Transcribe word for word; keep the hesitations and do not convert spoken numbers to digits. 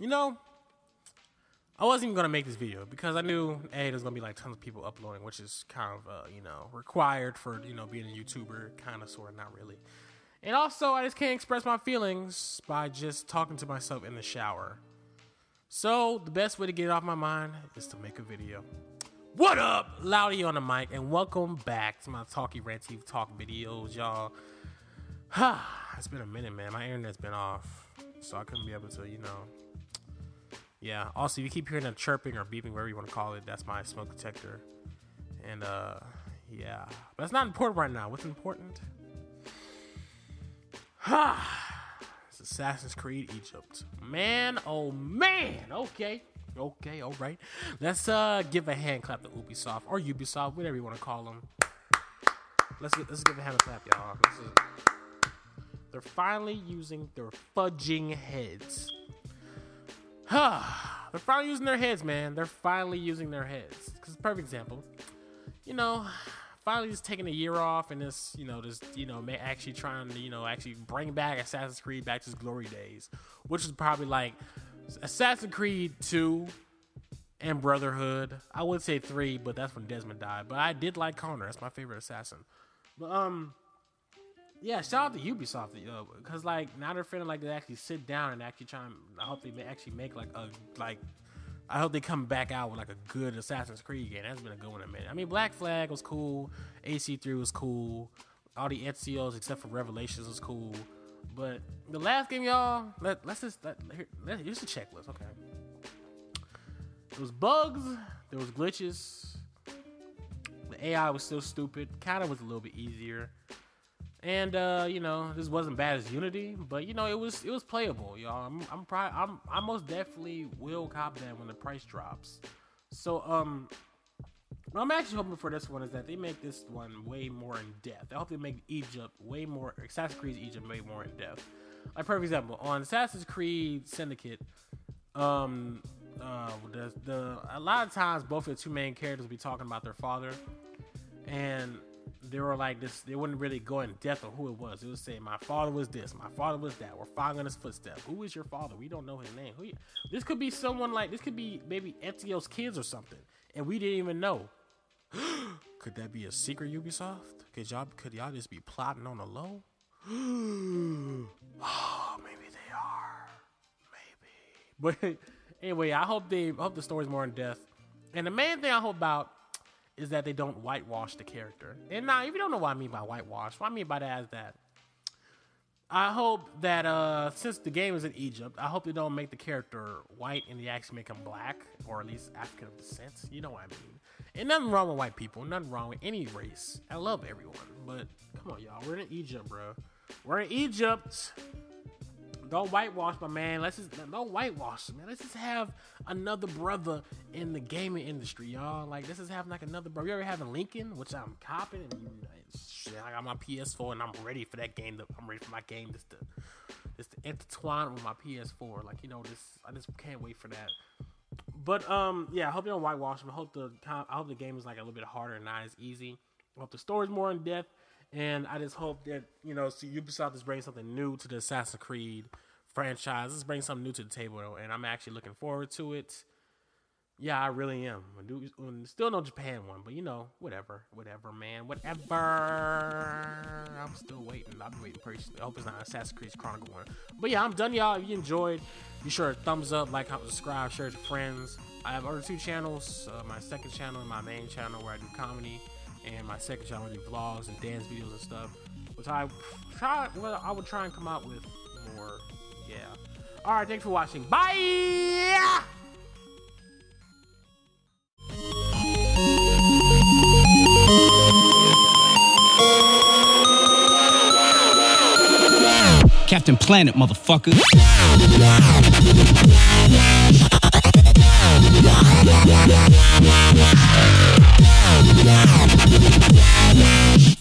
You know, I wasn't even gonna make this video because I knew a there's gonna be like tons of people uploading, which is kind of uh, you know, required for, you know, being a YouTuber, kind of sort of, not really. And also, I just can't express my feelings by just talking to myself in the shower. So the best way to get it off my mind is to make a video. What up, Loudy on the mic, and welcome back to my talky ranty talk videos, y'all. It's been a minute, man. My internet's been off, so I couldn't be able to, you know. Yeah. Also, if you keep hearing that chirping or beeping, whatever you want to call it, that's my smoke detector. And uh, yeah, but it's not important right now. What's important? It's Assassin's Creed Egypt. Man, oh man. Okay. Okay. All right. Let's uh give a hand clap to Ubisoft or Ubisoft, whatever you want to call them. Let's get, let's give a hand clap, y'all. They're finally using their fudging heads. Huh. They're finally using their heads, man. They're finally using their heads. Because perfect example. You know, finally just taking a year off and this, you know, this, you know, actually trying to, you know, actually bring back Assassin's Creed back to its glory days. Which is probably like Assassin's Creed two and Brotherhood. I would say three, but that's when Desmond died. But I did like Connor. That's my favorite assassin. But, um... yeah, shout out to Ubisoft, you know, because like now they're feeling like they actually sit down and actually try and I hope they may actually make like a like I hope they come back out with like a good Assassin's Creed game. That's been a good one in a minute. I mean, Black Flag was cool, A C three was cool, all the Ezios except for Revelations was cool, but the last game, y'all, let let's just let, let, here's the checklist, okay? There was bugs, there was glitches, the A I was still stupid, kind of was a little bit easier. And uh, you know, this wasn't bad as Unity, but you know, it was it was playable, y'all. I'm I'm probably I'm I most definitely will cop that when the price drops. So um, what I'm actually hoping for this one is that they make this one way more in depth. I hope they make Egypt way more, Assassin's Creed Egypt way more in depth. Like perfect example on Assassin's Creed Syndicate, um, uh, the the a lot of times both of the two main characters will be talking about their father, and they were like this, they wouldn't really go in depth on who it was. It was saying, my father was this, my father was that, we're following his footsteps. Who is your father? We don't know his name. Who? This could be someone like, this could be maybe Ezio's kids or something, and we didn't even know. Could that be a secret, Ubisoft? Could y'all, could y'all just be plotting on the low? Oh, maybe they are. Maybe. But anyway, I hope they, I hope the story's more in depth. And the main thing I hope about is that they don't whitewash the character. And now, if you don't know what I mean by whitewash, what I mean by that is that I hope that uh, since the game is in Egypt, I hope they don't make the character white and they actually make him black, or at least African of descent. You know what I mean. And nothing wrong with white people, nothing wrong with any race. I love everyone, but come on, y'all. We're in Egypt, bro. We're in Egypt. Don't whitewash, my man. Let's just don't whitewash, man. Let's just have another brother in the gaming industry, y'all. Like, this is having like another brother. We already have a Lincoln, which I'm copping. And shit, I got my P S four, and I'm ready for that game. To, I'm ready for my game just to just to intertwine with my P S four. Like, you know, this I just can't wait for that. But um, yeah, I hope you don't whitewash them. I hope the I hope the game is like a little bit harder and not as easy. I hope the story's more in depth. And I just hope that, you know, so Ubisoft is bringing something new to the Assassin's Creed franchise. Let's bring something new to the table, though, and I'm actually looking forward to it. Yeah, I really am. Still no Japan one, but, you know, whatever. Whatever, man. Whatever. I'm still waiting. I'll be waiting patiently. I hope it's not Assassin's Creed Chronicle one. But, yeah, I'm done, y'all. If you enjoyed, be sure to thumbs up, like, comment, subscribe, share it with your friends. I have other two channels, uh, my second channel and my main channel where I do comedy. And my second channel, I do vlogs and dance videos and stuff, which I try, well, I would try and come out with more. Yeah. All right. Thanks for watching. Bye. Captain Planet, motherfucker.